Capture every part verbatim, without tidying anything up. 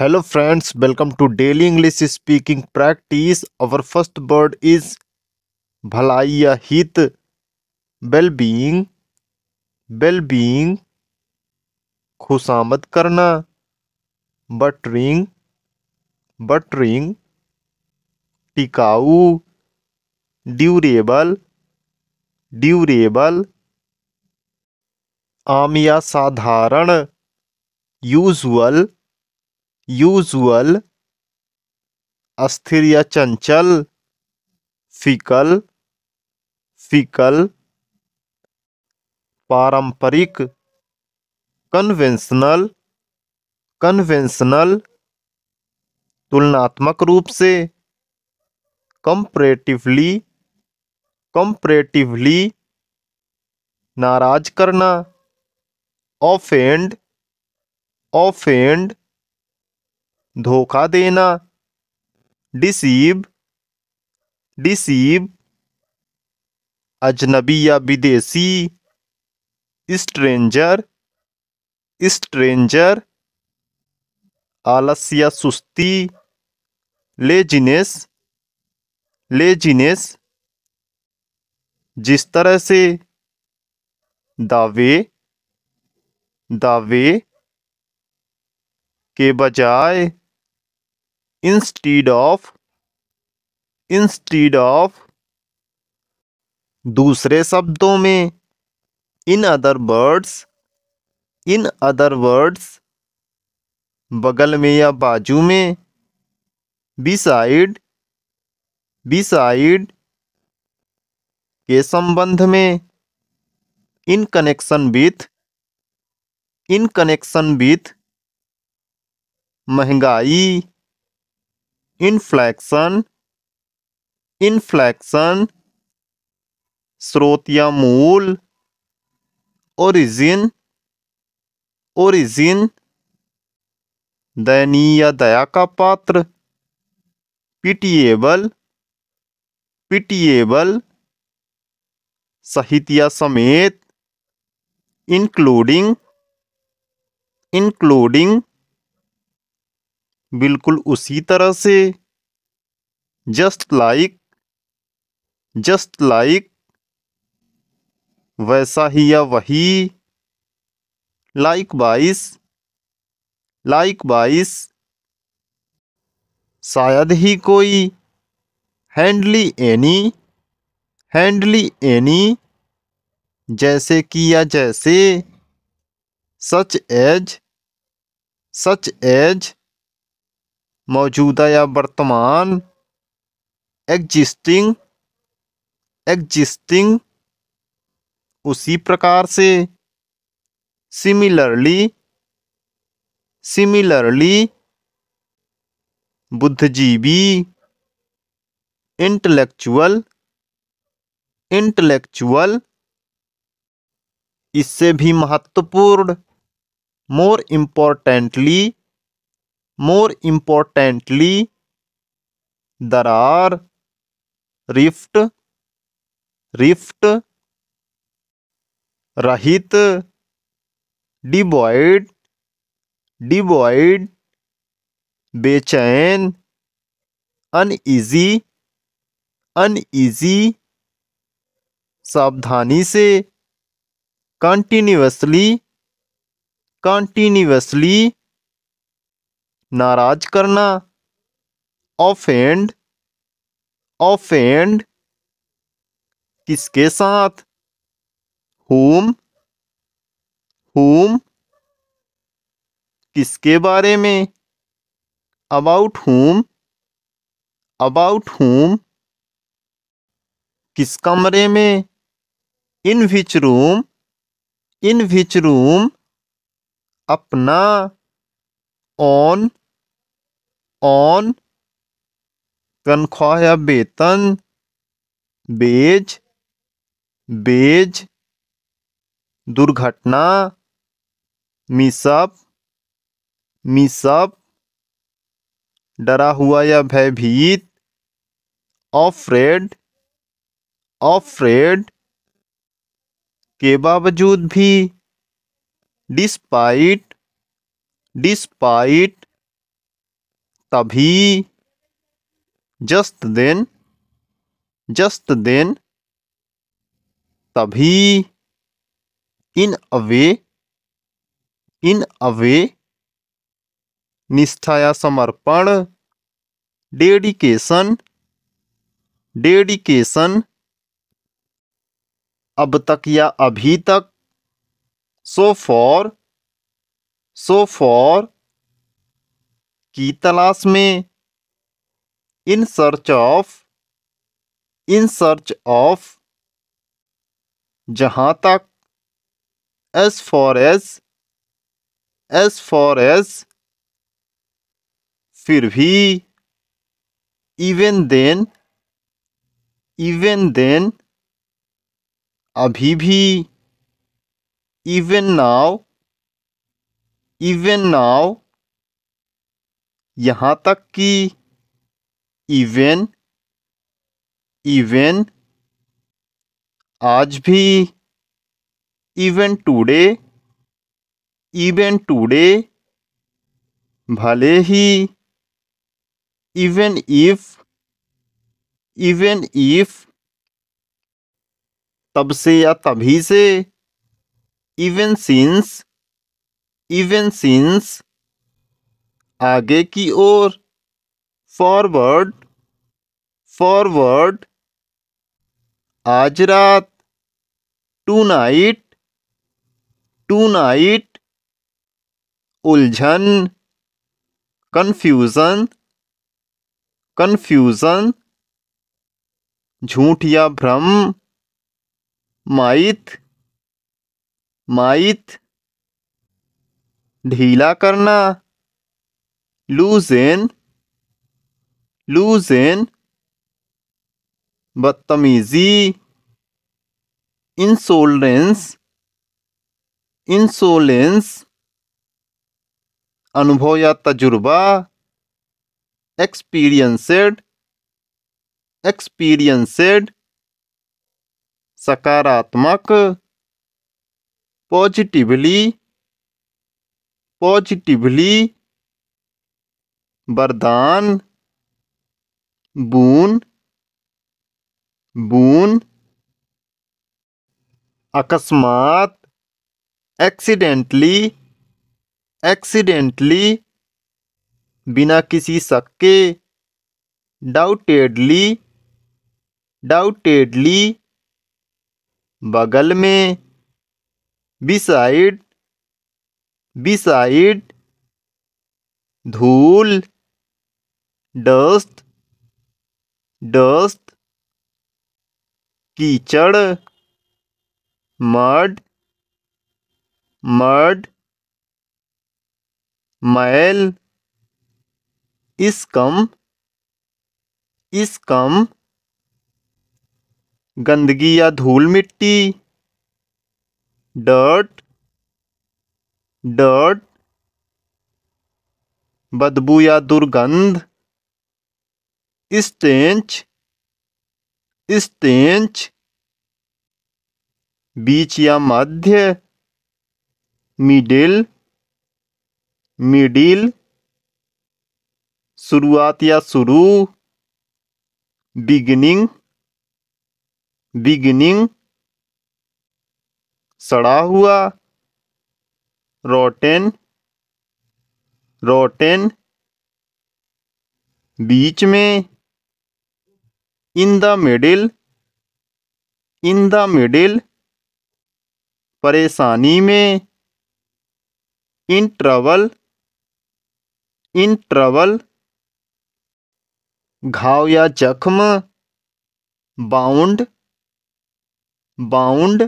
Hello friends, welcome to daily English speaking practice. Our first word is भलाई या हित, well-being, well-being, खुशामद करना, buttering, buttering, टिकाऊ, durable, durable, आम या साधारण, usual, यूजुअल, अस्थिर या चंचल, फिकल, फिकल, पारंपरिक, कन्वेंशनल, कन्वेंशनल, तुलनात्मक रूप से, कंपैरेटिवली, कंपैरेटिवली, नाराज करना, ऑफेंड, ऑफेंड, धोखा देना, डिसीव, डिसीव, अजनबी या विदेशी, स्ट्रेंजर, स्ट्रेंजर, आलस या सुस्ती, लेजीनेस, लेजीनेस, जिस तरह से, दावे, दावे, के बजाय, Instead of, instead of, दूसरे शब्दों में, in other words, in other words, बगल में या बाजू में, beside, beside, के संबंध में, in connection with, in connection with, महंगाई, इन्फ्लेक्शन, इन्फ्लेक्शन, स्रोत या मूल, ओरिजिन, ओरिजिन, दयनीय या दया का पात्र, पिटिएबल, पिटिएबल, सहित या समेत, इंक्लूडिंग, इंक्लूडिंग, बिल्कुल उसी तरह से, जस्ट लाइक, जस्ट लाइक, वैसा ही या वही, लाइक वाइज, लाइक वाइज, शायद ही कोई, हैंडली एनी, हैंडली एनी, जैसे कि या जैसे, सच एज, सच एज, मौजूदा या वर्तमान, एग्जिस्टिंग, एग्जिस्टिंग, उसी प्रकार से, सिमिलरली, सिमिलरली, बुद्धिजीवी, इंटेलेक्चुअल, इंटेलेक्चुअल, इससे भी महत्वपूर्ण, मोर इम्पोर्टेंटली, मोर इम्पोर्टेंटली, दरार, रिफ्ट, रिफ्ट, रहित, डिवॉइड, डिवॉइड, बेचैन, अनईजी, अनईजी, सावधानी से, कंटिन्यूअसली, कंटिन्यूअसली, नाराज करना, ऑफेंड, ऑफेंड, किसके साथ, whom, whom, किसके बारे में, about whom, about whom, किस कमरे में, in which room, in which room, अपना, on, on, तनख्वाह या वेतन, बेज, बेज, दुर्घटना, मिसअप, मिसअप, डरा हुआ या भयभीत, अफ्रेड, अफ्रेड, के बावजूद भी, डिस्पाइट, डिस्पाइट, तभी, just then, just then, तभी, in a way, in a way, निष्ठा या समर्पण, डेडिकेशन, डेडिकेशन, अब तक या अभी तक, so for, so for, की तलाश में, in search of, in search of, जहाँ तक, as far as, as far as, फिर भी, even then, even then, अभी भी, even now, even now, यहाँ तक कि, even, even, आज भी, even today, even today, भले ही, even if, even if, तब से या तभी से, even since, even since, आगे की ओर, forward, forward, आज रात, tonight, tonight, उलझन, confusion, confusion, झूठ या भ्रम, माइत, माइत, ढीला करना, लूज़ेन, लूज़ेन, बदतमीजी, इंसोलेंस, इंसोलेंस, अनुभव या तजुर्बा, एक्सपीरियंसेड, एक्सपीरियंसेड, सकारात्मक, पॉजिटिवली, पॉजिटिवली, वरदान, बून, बून, अकस्मात, एक्सीडेंटली, एक्सीडेंटली, बिना किसी शक के, डाउटेडली, डाउटेडली, बगल में, बिसाइड, बिसाइड, धूल, डस्ट, डस्ट, कीचड़, मड, मड, मैल, इसकम, इसकम, गंदगी या धूल मिट्टी, डर्ट, डर्ट, बदबू या दुर्गंध, स्टेंच, स्टेंच, बीच या मध्य, मिडिल, मिडिल, शुरुआत या शुरू, बिगिनिंग, बिगिनिंग, सड़ा हुआ, रोटेन, रोटेन, बीच में, in the middle, in the middle, परेशानी में, इन ट्रबल, इन ट्रबल, घाव या जख्म, बाउंड, बाउंड,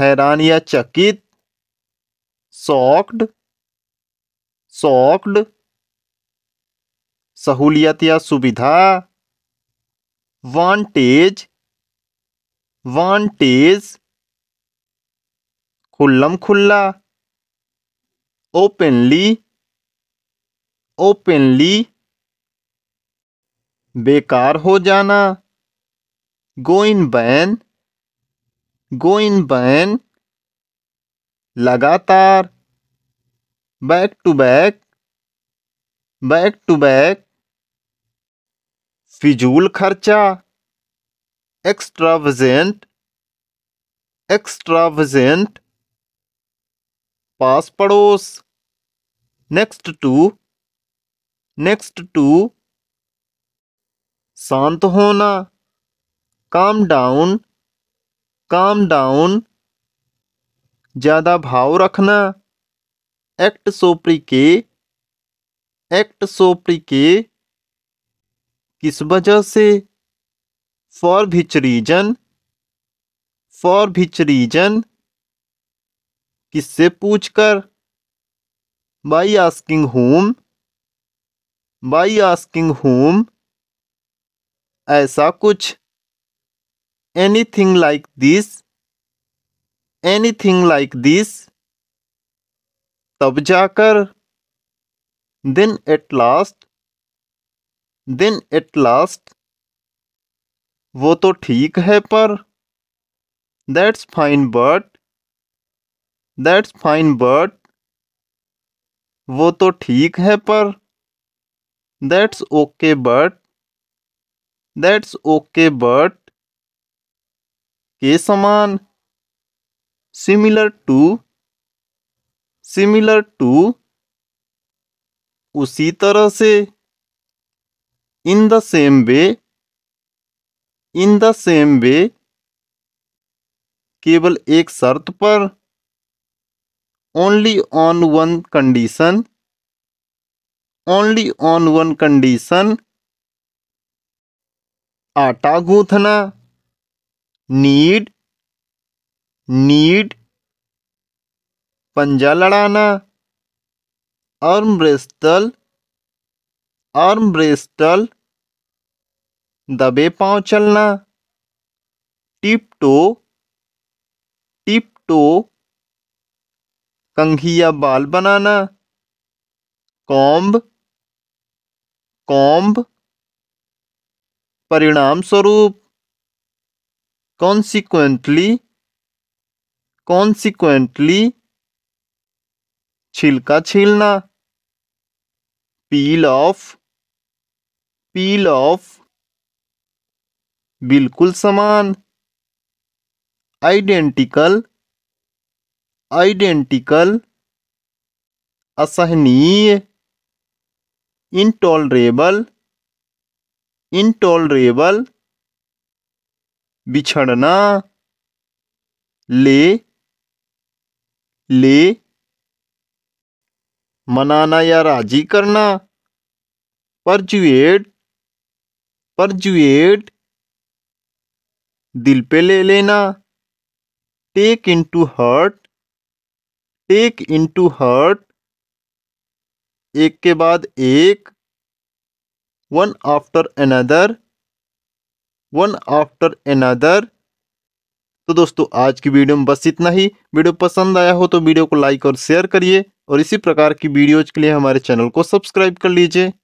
हैरान या चकित, शॉक्ड, शॉक्ड, सहूलियत या सुविधा, वांटेज, वांटेज, खुल्लम खुल्ला, ओपनली, ओपनली, बेकार हो जाना, go in vain, go in vain, लगातार, back to back, back to back, फिजूल खर्चा, एक्स्ट्रावेजेंट एक्स्ट्रावेजेंट पास पड़ोस, नेक्स्ट टू नेक्स्ट टू शांत होना, काम डाउन काम डाउन ज़्यादा भाव रखना, एक्ट सोप्रिके एक्ट सोप्रिके किस वजह से, for which reason for which reason किससे पूछकर, by asking whom by asking whom ऐसा कुछ, anything like this anything like this तब जाकर, then at last then at last वो तो ठीक है पर, that's fine but that's fine but वो तो ठीक है पर, that's okay but that's okay but के समान, सिमिलर टू सिमिलर टू उसी तरह से, in the same way in the same way केवल एक शर्त पर, only on one condition only on one condition आटा गूंथना, नीड नीड पंजा लड़ाना, आर्म ब्रेस्टल आर्म ब्रेस्टल दबे पाँव चलना, टिप टो टिप टो कंघिया बाल बनाना, कॉम्ब कॉम्ब परिणाम स्वरूप, कॉन्सिक्वेंटली कॉन्सिक्वेंटली छिलका छीलना, पील ऑफ पील ऑफ बिल्कुल समान, आइडेंटिकल आइडेंटिकल असहनीय, इनटॉलरेबल इनटॉलरेबल बिछड़ना, ले ले मनाना या राजी करना, परजुएड परजुएड दिल पे ले लेना, take into heart take into heart एक के बाद एक, one after another one after another. तो दोस्तों आज की वीडियो में बस इतना ही। वीडियो पसंद आया हो तो वीडियो को लाइक और शेयर करिए और इसी प्रकार की वीडियोज के लिए हमारे चैनल को सब्सक्राइब कर लीजिए।